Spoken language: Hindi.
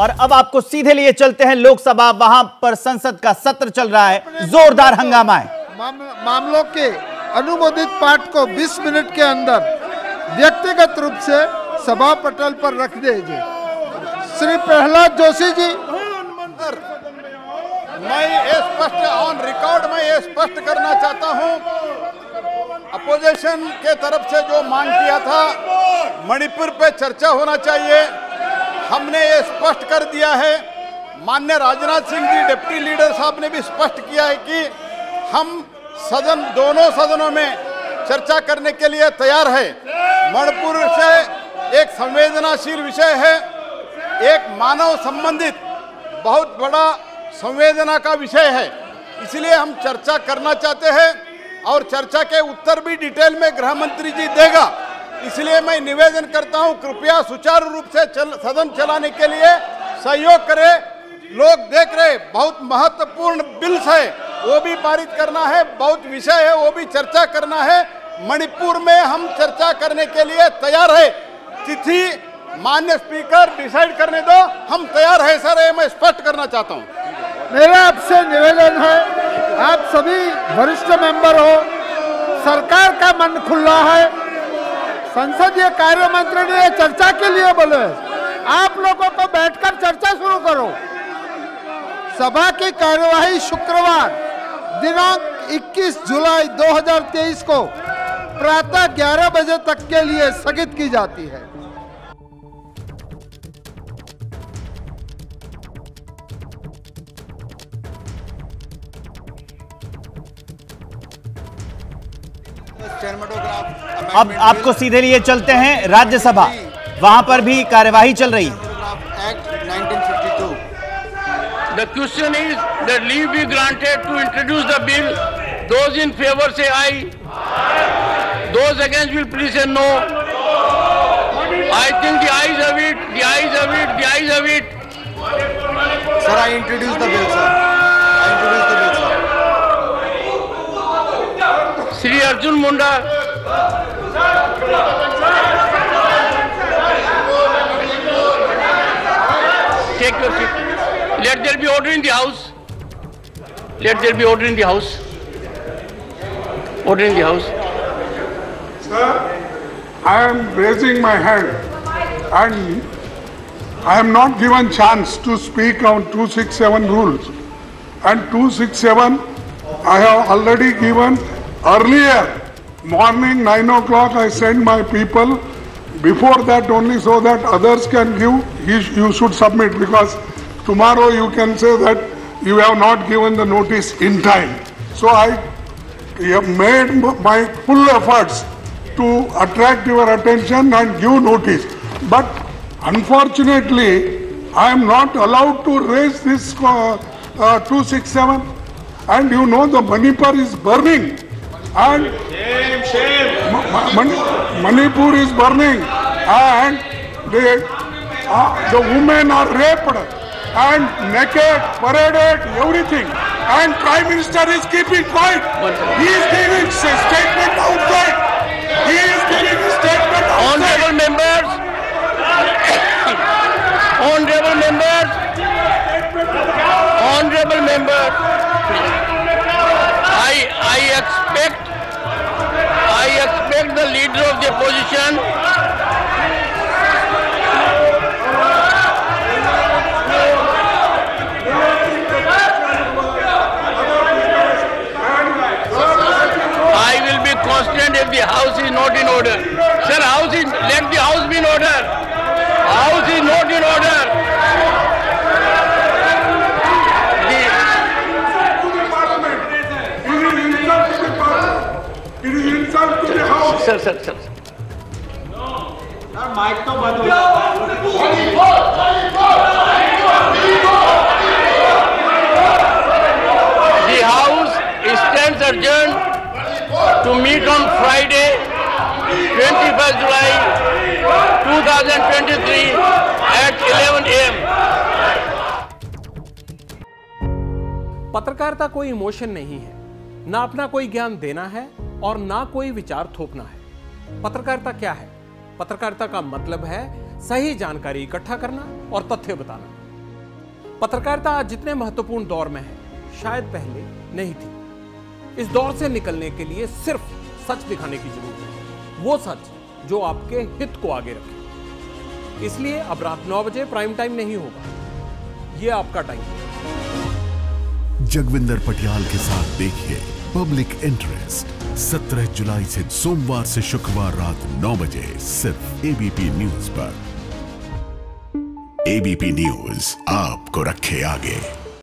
और अब आपको सीधे लिए चलते हैं लोकसभा, वहां पर संसद का सत्र चल रहा है, जोरदार हंगामा है। मामलों के अनुमोदित पाठ को 20 मिनट के अंदर व्यक्तिगत रूप से सभा पटल पर रख दीजिए। श्री प्रहलाद जोशी जी, मैं स्पष्ट करना चाहता हूं, अपोजिशन के तरफ से जो मांग किया था मणिपुर पे चर्चा होना चाहिए, हमने ये स्पष्ट कर दिया है। माननीय राजनाथ सिंह जी डिप्टी लीडर साहब ने भी स्पष्ट किया है कि हम सदन, दोनों सदनों में चर्चा करने के लिए तैयार है। मणिपुर से एक संवेदनाशील विषय है, एक मानव संबंधित बहुत बड़ा संवेदना का विषय है, इसलिए हम चर्चा करना चाहते हैं और चर्चा के उत्तर भी डिटेल में गृह मंत्री जी देगा। इसलिए मैं निवेदन करता हूं, कृपया सुचारू रूप से सदन चलाने के लिए सहयोग करें। लोग देख रहे बहुत महत्वपूर्ण बिल्स है, वो भी पारित करना है, बहुत विषय है वो भी चर्चा करना है। मणिपुर में हम चर्चा करने के लिए तैयार है, तिथि मान्य स्पीकर डिसाइड करने दो, हम तैयार है सर, ये मैं स्पष्ट करना चाहता हूँ। मेरा आपसे निवेदन है, आप सभी वरिष्ठ मेंबर हो, सरकार का मन खुला है, संसदीय कार्य मंत्री ने चर्चा के लिए बोले, आप लोगों को बैठकर चर्चा शुरू करो। सभा की कार्यवाही शुक्रवार दिनांक 21 जुलाई 2023 को प्रातः 11 बजे तक के लिए स्थगित की जाती है। अब आपको सीधे लिए चलते हैं राज्यसभा, वहां पर भी कार्यवाही चल रही है। Act 1952। The question is that leave be granted to introduce the bill. Those in favor say aye. Those against will please say no. I think the ayes have it. The ayes have it. The ayes have it. Sir, I introduce the bill, sir. I introduce the bill, sir. Shri Arjun Munda, take your seat. Let there be order in the house. Let there be order in the house. Order in the house. Sir, I am raising my hand, and I am not given chance to speak on 267 rules. And 267, I have already given. Earlier morning 9 o'clock, I send my people. Before that only, so that others can give. You should submit, because tomorrow you can say that you have not given the notice in time. So I have made my full efforts to attract your attention and give notice. But unfortunately, I am not allowed to raise this 267. And you know the Manipur is burning. And Manipur is burning, and the women are raped and naked, paraded, everything. And Prime Minister is keeping quiet. He is giving statement outside. He is giving statement outside. Honourable members. I expect the leader of the opposition. I will be constant if the house is not in order. Sir, let the house be in order. House is not in order. Sir. No. Sir, mic to band ho gaya. The house stands adjourned to meet on Friday, 21st July 2023 at 11 a.m. पत्रकारिता कोई इमोशन नहीं है, ना अपना कोई ज्ञान देना है और ना कोई विचार थोपना है। पत्रकारिता क्या है? पत्रकारिता का मतलब है सही जानकारी इकट्ठा करना और तथ्य बताना। पत्रकारिता आज जितने महत्वपूर्ण दौर में है शायद पहले नहीं थी। इस दौर से निकलने के लिए सिर्फ सच दिखाने की जरूरत है, वो सच जो आपके हित को आगे रखे। इसलिए अब रात 9 बजे प्राइम टाइम नहीं होगा, ये आपका टाइम है। जगविंदर पटियाल के साथ देखिए पब्लिक इंटरेस्ट 17 जुलाई से सोमवार से शुक्रवार रात 9 बजे सिर्फ एबीपी न्यूज़ पर। एबीपी न्यूज़ आपको रखे आगे।